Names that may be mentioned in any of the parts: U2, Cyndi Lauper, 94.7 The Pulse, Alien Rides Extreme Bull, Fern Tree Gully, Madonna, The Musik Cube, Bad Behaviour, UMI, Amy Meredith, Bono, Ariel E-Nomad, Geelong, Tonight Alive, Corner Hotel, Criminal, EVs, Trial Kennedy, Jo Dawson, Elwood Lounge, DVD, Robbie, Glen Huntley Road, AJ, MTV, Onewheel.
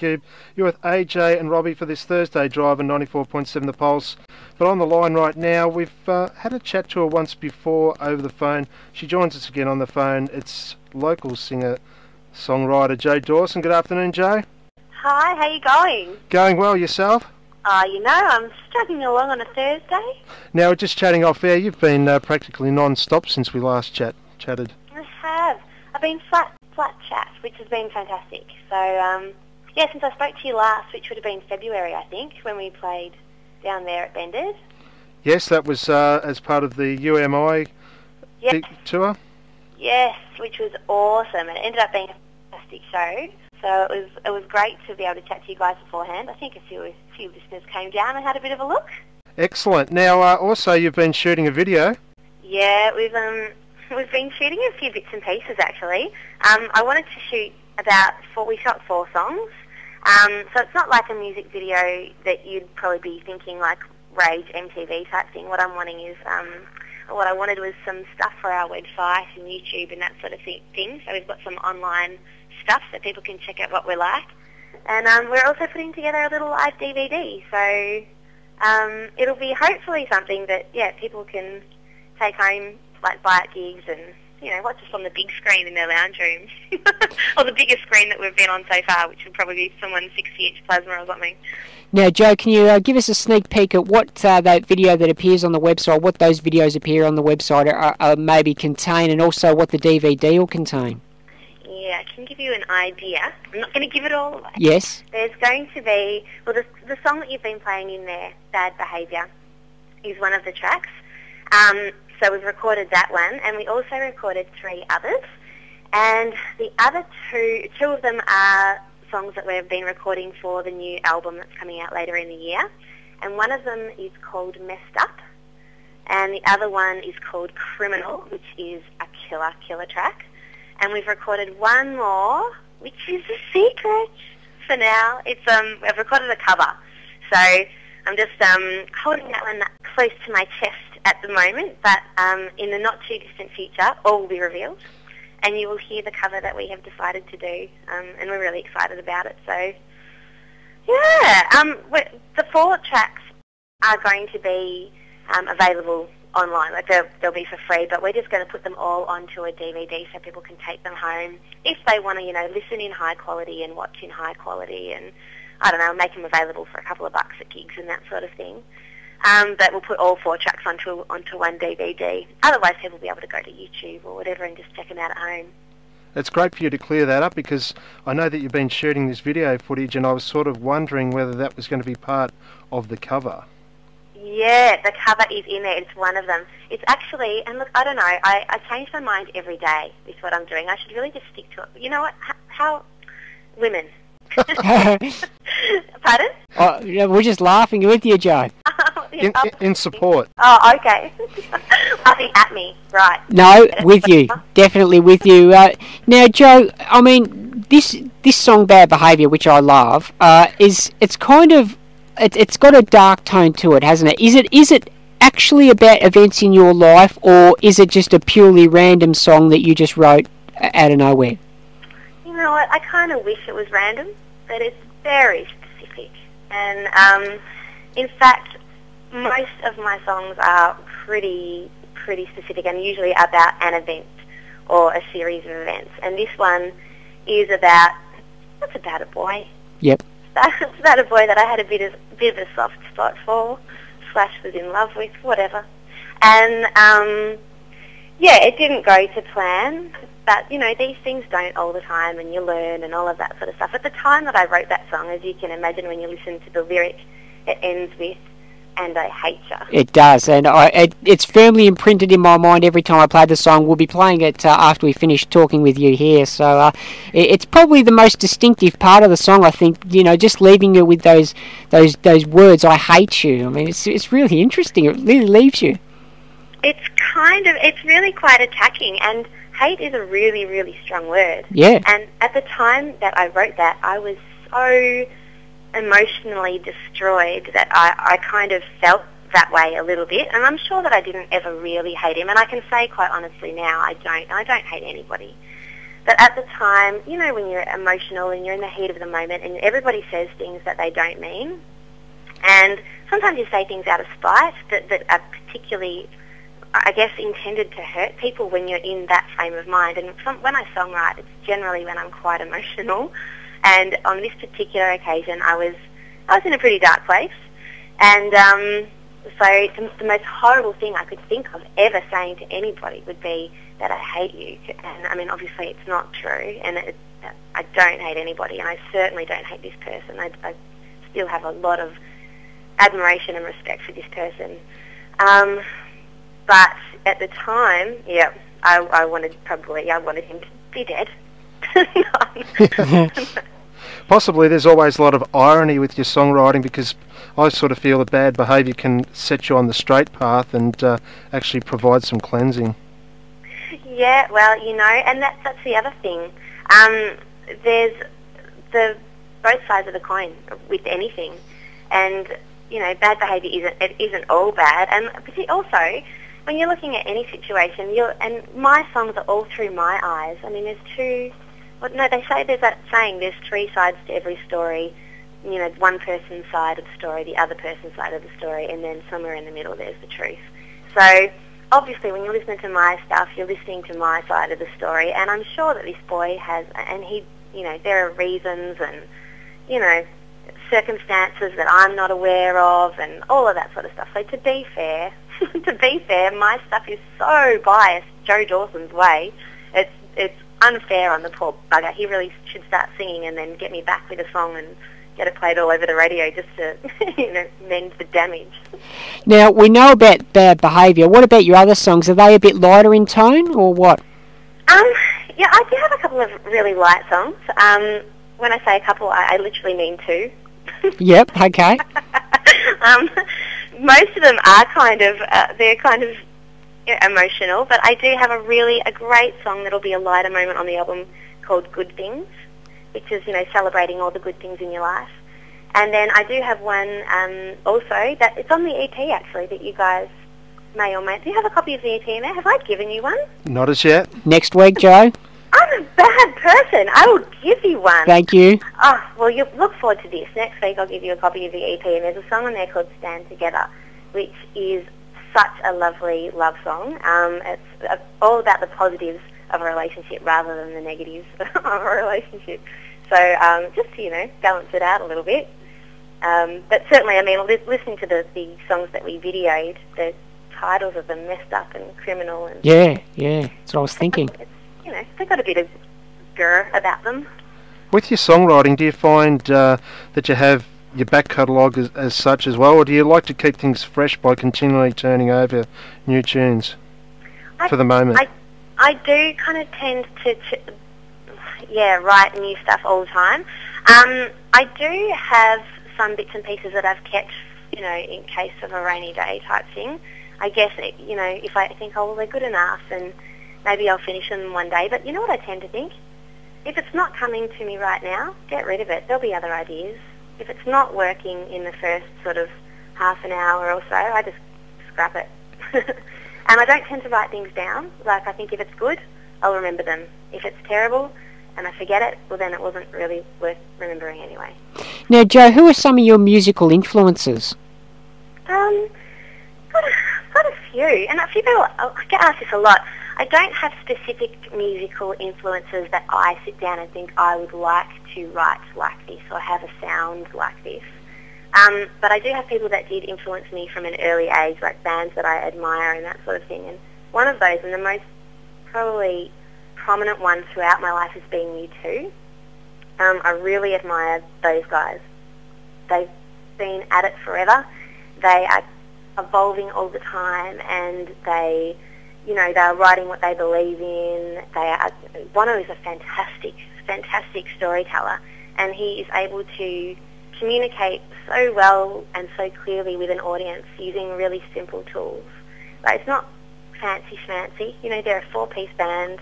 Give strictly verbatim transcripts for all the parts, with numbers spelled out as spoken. Cube. You're with A J and Robbie for this Thursday drive on ninety-four point seven The Pulse. But on the line right now, we've uh, had a chat to her once before over the phone. She joins us again on the phone. It's local singer-songwriter Jo Dawson. Good afternoon, Jo. Hi, how you going? Going well, yourself? Uh, you know, I'm struggling along on a Thursday. Now, we're just chatting off air. You've been uh, practically non-stop since we last chat chatted. I have. I've been flat, flat chat, which has been fantastic. So, um, yeah, since I spoke to you last, which would have been February, I think, when we played down there at Bender's. Yes, that was uh, as part of the U M I yes. tour. Yes, which was awesome, and it ended up being a fantastic show. So it was it was great to be able to chat to you guys beforehand. I think a few, a few listeners came down and had a bit of a look. Excellent. Now, uh, also, you've been shooting a video. Yeah, we've um we've been shooting a few bits and pieces actually. Um, I wanted to shoot about four. We shot four songs. Um, so it's not like a music video that you'd probably be thinking like Rage M T V type thing. What I'm wanting is um. What I wanted was some stuff for our website and YouTube and that sort of thing. So we've got some online stuff that people can check out what we're like. And um, we're also putting together a little live D V D. So um, it'll be hopefully something that, yeah, people can take home, like buy at gigs and, you know, watch us on the big screen in their lounge rooms. Or the biggest screen that we've been on so far, which would probably be someone's sixty inch plasma or something. Now, Jo, can you uh, give us a sneak peek at what uh, that video that appears on the website, what those videos appear on the website are, are maybe contain, and also what the D V D will contain? Yeah, I can give you an idea. I'm not going to give it all away. Yes. There's going to be, well, the, the song that you've been playing in there, Bad Behaviour, is one of the tracks. Um, so we've recorded that one, and we also recorded three others. And the other two, two of them are songs that we've been recording for the new album that's coming out later in the year, and one of them is called Messed Up and the other one is called Criminal, which is a killer killer track. And we've recorded one more, which is a secret for now. It's um I've recorded a cover, so I'm just um holding that one close to my chest at the moment, but um in the not too distant future all will be revealed. And you will hear the cover that we have decided to do, um, and we're really excited about it. So, yeah, um, the four tracks are going to be um, available online. Like they'll, they'll be for free, but we're just going to put them all onto a D V D so people can take them home if they want to, you know, listen in high quality and watch in high quality, and I don't know, make them available for a couple of bucks at gigs and that sort of thing. Um, but we'll put all four tracks onto onto one D V D. Otherwise, people will be able to go to YouTube or whatever and just check them out at home. It's great for you to clear that up, because I know that you've been shooting this video footage, and I was sort of wondering whether that was going to be part of the cover. Yeah, the cover is in there. It's one of them. It's actually, and look, I don't know, I, I change my mind every day with what I'm doing. I should really just stick to it. You know what? How, how women. Pardon? Oh, yeah, we're just laughing with you, Jo. In, in support. Oh, okay. Nothing at me, right? No, with you, definitely with you. Uh, now, Jo, I mean, this this song "Bad Behaviour," which I love, uh, is it's kind of it, it's got a dark tone to it, hasn't it? Is it is it actually about events in your life, or is it just a purely random song that you just wrote out of nowhere? You know what? I kind of wish it was random, but it's very specific, and um, in fact, most of my songs are pretty, pretty specific, and usually about an event or a series of events. And this one is about, it's about a boy. Yep. It's about a boy that I had a bit of, bit of a soft spot for, slash was in love with, whatever. And um, yeah, it didn't go to plan, but you know, these things don't all the time, and you learn and all of that sort of stuff. At the time that I wrote that song, as you can imagine, when you listen to the lyric, it ends with, "And I hate you." It does, and I, it, it's firmly imprinted in my mind every time I play the song. We'll be playing it uh, after we finish talking with you here, so uh, it, it's probably the most distinctive part of the song, I think. You know, just leaving you with those those those words, "I hate you." I mean, it's it's really interesting. It really leaves you. It's kind of it's really quite attacking, and hate is a really really strong word. Yeah. And at the time that I wrote that, I was so emotionally destroyed that I, I kind of felt that way a little bit, and I'm sure that I didn't ever really hate him, and I can say quite honestly now I don't I don't hate anybody, But at the time, you know, when you're emotional and you're in the heat of the moment and everybody says things that they don't mean, and sometimes you say things out of spite that, that are particularly, I guess, intended to hurt people when you're in that frame of mind. And some, when I songwrite, it's generally when I'm quite emotional. And on this particular occasion, I was I was in a pretty dark place. And um, so the, the most horrible thing I could think of ever saying to anybody would be that I hate you. And, I mean, obviously it's not true. And it, I don't hate anybody. And I certainly don't hate this person. I, I still have a lot of admiration and respect for this person. Um, but at the time, yeah, I, I wanted probably, I wanted him to be dead. Possibly there's always a lot of irony with your songwriting, because I sort of feel that Bad Behaviour can set you on the straight path and uh, actually provide some cleansing. Yeah, well, you know, and that, that's the other thing. Um, there's the both sides of the coin with anything, and, you know, bad behaviour isn't, it isn't all bad. And also, when you're looking at any situation, you're, and my songs are all through my eyes. I mean, there's two... Well, no, they say there's that saying, there's three sides to every story. You know, one person's side of the story, the other person's side of the story, and then somewhere in the middle there's the truth. So, obviously, when you're listening to my stuff, you're listening to my side of the story, and I'm sure that this boy has, and he, you know, there are reasons and, you know, circumstances that I'm not aware of and all of that sort of stuff. So to be fair, to be fair, my stuff is so biased Jo Dawson's way. It's, it's unfair on the poor bugger. He really should start singing and then get me back with a song and get it played all over the radio just to, you know, mend the damage. Now, we know about Bad Behaviour. What about your other songs? Are they a bit lighter in tone or what? Um, yeah, I do have a couple of really light songs. Um, when I say a couple, I, I literally mean two. Yep, okay. um, most of them are kind of, uh, they're kind of emotional, but I do have a really a great song that'll be a lighter moment on the album called Good Things, which is, you know, celebrating all the good things in your life. And then I do have one um, also that it's on the E P actually that you guys may or may. Do you have a copy of the E P in there? Have I given you one? Not as yet. Next week, Jo. I'm a bad person. I will give you one. Thank you. Oh, well, you look forward to this. Next week I'll give you a copy of the E P, and there's a song on there called Stand Together, which is such a lovely love song. Um, it's all about the positives of a relationship rather than the negatives of a relationship. So um, just to, you know, balance it out a little bit. Um, but certainly, I mean, listening to the, the songs that we videoed, the titles of them, Messed Up and Criminal. And yeah, yeah, that's what I was thinking. It's, you know, they've got a bit of grr about them. With your songwriting, do you find uh, that you have your back catalogue as, as such as well, or do you like to keep things fresh by continually turning over new tunes I, for the moment? I, I do kind of tend to, ch yeah, write new stuff all the time. Um, I do have some bits and pieces that I've kept, you know, in case of a rainy day type thing. I guess, it, you know, if I think, oh, well, they're good enough and maybe I'll finish them one day. But you know what I tend to think? If it's not coming to me right now, get rid of it. There'll be other ideas. If it's not working in the first sort of half an hour or so, I just scrap it. And I don't tend to write things down. Like, I think if it's good, I'll remember them. If it's terrible and I forget it, well, then it wasn't really worth remembering anyway. Now, Jo, who are some of your musical influences? Um, got a, got a few. And a few people, I get asked this a lot. I don't have specific musical influences that I sit down and think I would like to write like this or have a sound like this. Um, but I do have people that did influence me from an early age, like bands that I admire and that sort of thing. And one of those, and the most probably prominent one throughout my life, has been U two. Um, I really admire those guys. They've been at it forever. They are evolving all the time, and they... you know, they're writing what they believe in. They are, Bono is a fantastic, fantastic storyteller, and he is able to communicate so well and so clearly with an audience using really simple tools. Like, it's not fancy schmancy. You know, they're a four-piece band.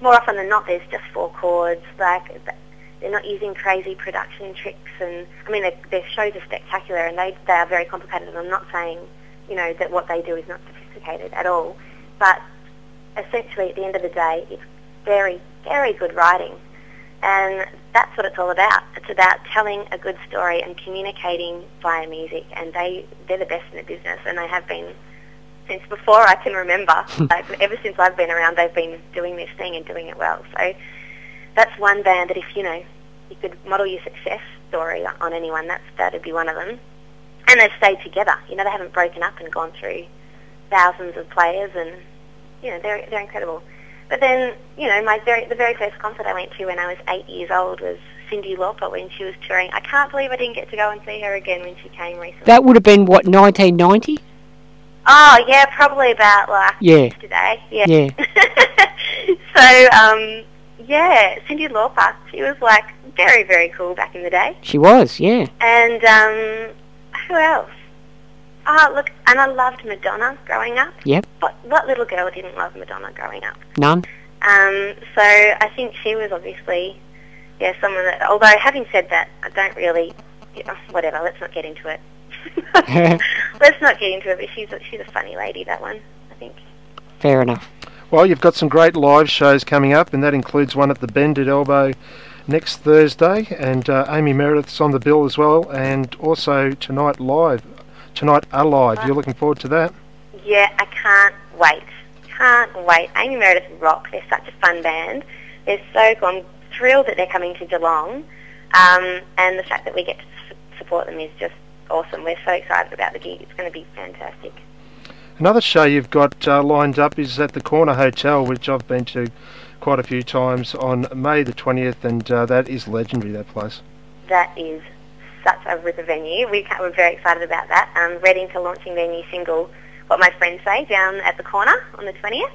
More often than not, there's just four chords. Like, they're not using crazy production tricks. And I mean, their, their shows are spectacular, and they, they are very complicated. And I'm not saying, you know, that what they do is not sophisticated at all. But essentially, at the end of the day, it's very, very good writing. And that's what it's all about. It's about telling a good story and communicating via music. And they, they're the best in the business, and they have been since before I can remember. Like, ever since I've been around, they've been doing this thing and doing it well. So that's one band that if, you know, you could model your success story on anyone, that's, that'd be one of them. And they've stayed together. You know, they haven't broken up and gone through thousands of players, and, you know, they're, they're incredible. But then, you know, my very the very first concert I went to when I was eight years old was Cyndi Lauper when she was touring. I can't believe I didn't get to go and see her again when she came recently. That would have been, what, nineteen ninety? Oh, yeah, probably about, like, yeah. today. Yeah. yeah. So, um, yeah, Cyndi Lauper, she was, like, very, very cool back in the day. She was, yeah. And um, who else? Oh, look, and I loved Madonna growing up. Yep. But what little girl didn't love Madonna growing up? None. Um, so I think she was obviously, yeah, someone that, although having said that, I don't really, you know, whatever, let's not get into it. Let's not get into it, but she's a, she's a funny lady, that one, I think. Fair enough. Well, you've got some great live shows coming up, and that includes one at the Bend at Elbow next Thursday, and uh, Amy Meredith's on the bill as well, and also Tonight Live. Tonight Alive. You're looking forward to that? Yeah, I can't wait. Can't wait. Amy Meredith rock. They're such a fun band. They're so cool. I'm thrilled that they're coming to Geelong, um, and the fact that we get to su- support them is just awesome. We're so excited about the gig. It's going to be fantastic. Another show you've got uh, lined up is at the Corner Hotel, which I've been to quite a few times, on May the twentieth, and uh, that is legendary, that place. That is such a ripper venue. We can't, we're very excited about that. Um, Reading to launching their new single, What My Friends Say, down at the Corner on the twentieth,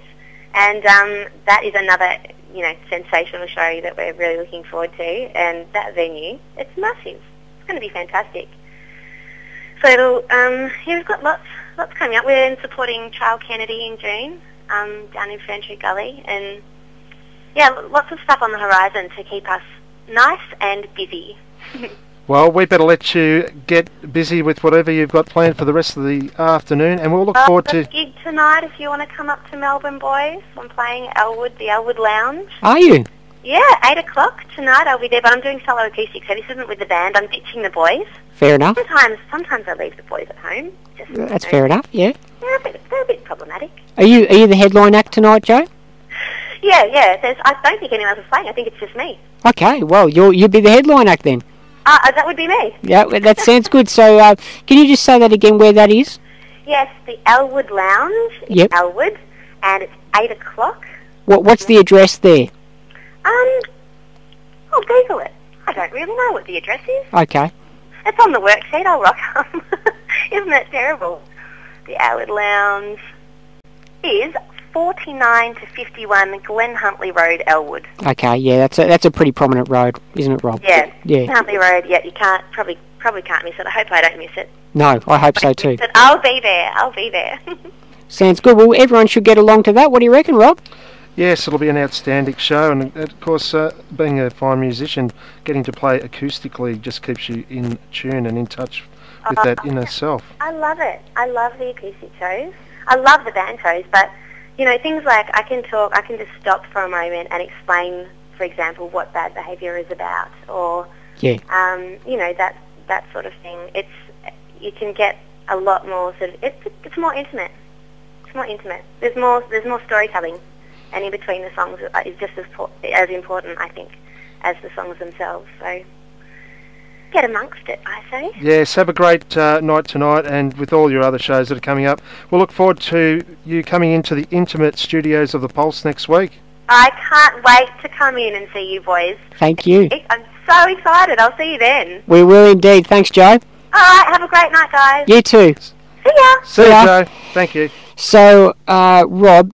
and um, that is another, you know, sensational show that we're really looking forward to. And that venue, it's massive. It's going to be fantastic. So it'll, um, yeah, we've got lots, lots coming up. We're supporting Trial Kennedy in June, um, down in Fern Tree Gully, and yeah, lots of stuff on the horizon to keep us nice and busy. Well, we better let you get busy with whatever you've got planned for the rest of the afternoon, and we'll look oh, forward to... I've got a gig tonight if you want to come up to Melbourne, boys. I'm playing Elwood, the Elwood Lounge. Are you? Yeah, eight o'clock tonight. I'll be there, but I'm doing solo acoustics, so this isn't with the band. I'm ditching the boys. Fair enough. Sometimes sometimes I leave the boys at home. Just yeah, that's fair enough, yeah. They're a, bit, they're a bit problematic. Are you, are you the headline act tonight, Jo? Yeah, yeah. There's, I don't think anyone else is playing. I think it's just me. Okay, well, you'll, you'll be the headline act then. Uh, that would be me. Yeah, that sounds good. So uh, can you just say that again, where that is? Yes, the Elwood Lounge in yep. Elwood, and it's eight o'clock. What, what's the address there? Um, I'll Google it. I don't really know what the address is. Okay. It's on the worksheet. I'll rock on. Isn't that terrible? The Elwood Lounge is forty-nine to fifty-one Glen Huntley Road, Elwood. Okay, yeah, that's a, that's a pretty prominent road, isn't it, Rob? Yeah, yeah. Huntley Road, yeah, you can't, probably probably can't miss it. I hope I don't miss it. No, I hope so too. But I'll be there, I'll be there. Sounds good. Well, everyone should get along to that. What do you reckon, Rob? Yes, it'll be an outstanding show, and of course, uh, being a fine musician, getting to play acoustically just keeps you in tune and in touch with oh, that inner I, self. I love it. I love the acoustic shows. I love the band shows, but... You know, things like I can talk, I can just stop for a moment and explain, for example, what bad behaviour is about, or, yeah. um, you know, that that sort of thing. It's you can get a lot more sort of it's it's more intimate. It's more intimate. There's more there's more storytelling, and in between the songs is just as as important, I think, as the songs themselves. So. Get amongst it, I say. Yes, have a great uh, night tonight, and with all your other shows that are coming up. We'll look forward to you coming into the intimate studios of The Pulse next week. I can't wait to come in and see you boys. Thank you. I'm so excited. I'll see you then. We will indeed. Thanks, Jo. All right, have a great night, guys. You too. See ya. See, See ya, ya. Jo. Thank you. So, uh, Rob,